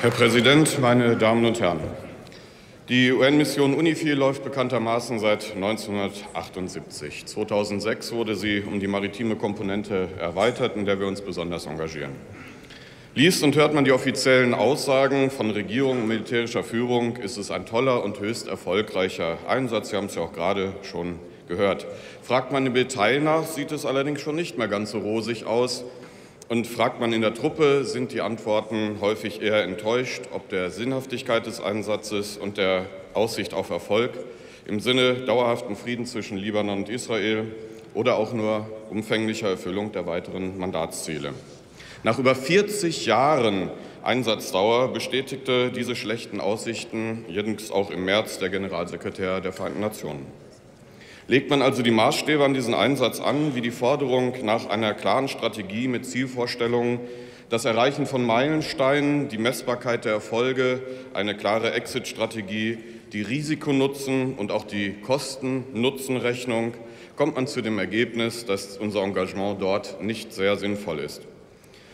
Herr Präsident, meine Damen und Herren! Die UN-Mission UNIFIL läuft bekanntermaßen seit 1978. 2006 wurde sie um die maritime Komponente erweitert, in der wir uns besonders engagieren. Liest und hört man die offiziellen Aussagen von Regierung und militärischer Führung, ist es ein toller und höchst erfolgreicher Einsatz. Sie haben es ja auch gerade schon gehört. Fragt man im Detail nach, sieht es allerdings schon nicht mehr ganz so rosig aus. Und fragt man in der Truppe, sind die Antworten häufig eher enttäuscht, ob der Sinnhaftigkeit des Einsatzes und der Aussicht auf Erfolg im Sinne dauerhaften Frieden zwischen Libanon und Israel oder auch nur umfänglicher Erfüllung der weiteren Mandatsziele. Nach über 40 Jahren Einsatzdauer bestätigte diese schlechten Aussichten jüngst auch im März der Generalsekretär der Vereinten Nationen. Legt man also die Maßstäbe an diesen Einsatz an, wie die Forderung nach einer klaren Strategie mit Zielvorstellungen, das Erreichen von Meilensteinen, die Messbarkeit der Erfolge, eine klare Exit-Strategie, die Risikonutzen und auch die Kosten-Nutzen-Rechnung, kommt man zu dem Ergebnis, dass unser Engagement dort nicht sehr sinnvoll ist.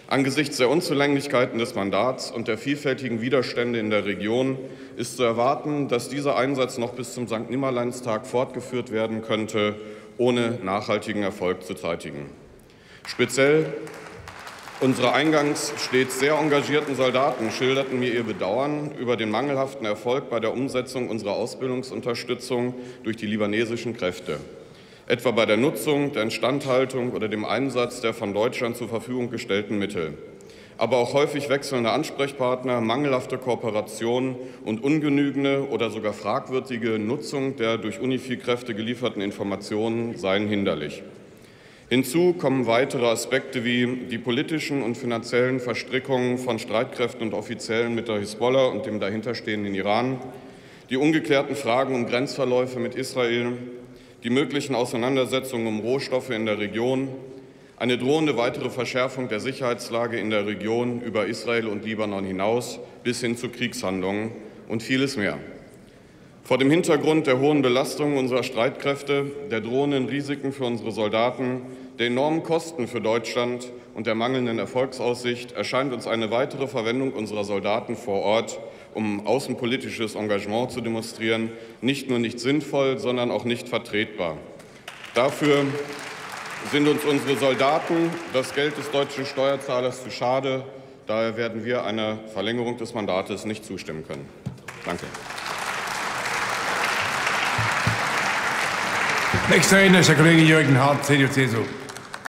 Angesichts der Unzulänglichkeiten des Mandats und der vielfältigen Widerstände in der Region ist zu erwarten, dass dieser Einsatz noch bis zum Sankt-Nimmerleins-Tag fortgeführt werden könnte, ohne nachhaltigen Erfolg zu zeitigen. Speziell unsere eingangs stets sehr engagierten Soldaten schilderten mir ihr Bedauern über den mangelhaften Erfolg bei der Umsetzung unserer Ausbildungsunterstützung durch die libanesischen Kräfte. Etwa bei der Nutzung, der Instandhaltung oder dem Einsatz der von Deutschland zur Verfügung gestellten Mittel. Aber auch häufig wechselnde Ansprechpartner, mangelhafte Kooperationen und ungenügende oder sogar fragwürdige Nutzung der durch UNIFIL-Kräfte gelieferten Informationen seien hinderlich. Hinzu kommen weitere Aspekte wie die politischen und finanziellen Verstrickungen von Streitkräften und Offiziellen mit der Hisbollah und dem dahinterstehenden Iran, die ungeklärten Fragen um Grenzverläufe mit Israel, die möglichen Auseinandersetzungen um Rohstoffe in der Region, eine drohende weitere Verschärfung der Sicherheitslage in der Region über Israel und Libanon hinaus bis hin zu Kriegshandlungen und vieles mehr. Vor dem Hintergrund der hohen Belastungen unserer Streitkräfte, der drohenden Risiken für unsere Soldaten, der enormen Kosten für Deutschland und der mangelnden Erfolgsaussicht erscheint uns eine weitere Verwendung unserer Soldaten vor Ort, um außenpolitisches Engagement zu demonstrieren, nicht nur nicht sinnvoll, sondern auch nicht vertretbar. Dafür sind uns unsere Soldaten, das Geld des deutschen Steuerzahlers, zu schade. Daher werden wir einer Verlängerung des Mandates nicht zustimmen können. Danke. Nächster Redner ist der Kollege Jürgen Hart, CDU-CSU.